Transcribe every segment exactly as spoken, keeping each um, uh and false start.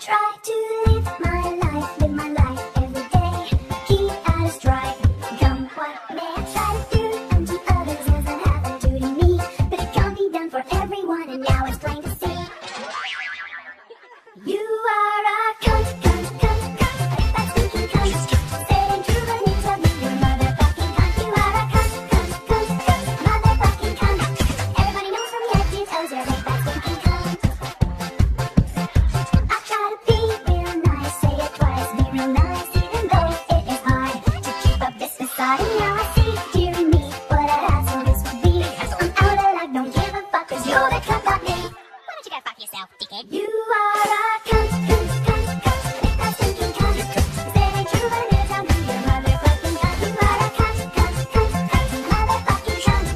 try to live my life, live my life every day. Keep out of strife, come what may. I try to do unto others as I have to do me, but it can't be done for everyone, and now it's plain to see. You are a cunt, cunt, cunt, cunt, a back-speaking cunt. Staying true and it's a mean, you're motherfucking cunt. You are a cunt, cunt, cunt, cunt, motherfucking cunt. Everybody knows from the edges, oh, you're a back-speaking cunt. You are a cunt, cunt, cunt, cunt, make that stinking cunt. Staying true and it's a mean, you're motherfucking cunt. You are a cunt, cunt, cunt, cunt, motherfucking cunt.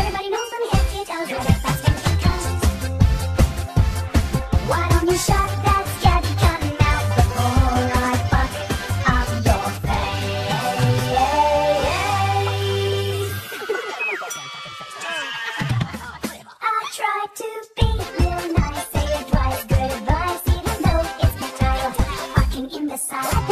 Everybody knows when the head gets out, you're that stinking cunt. Why don't you shut that scabby cunt out before I fuck up your face? I try to be real nice. Say it twice, good advice, even though it's my child. Fucking imbecile.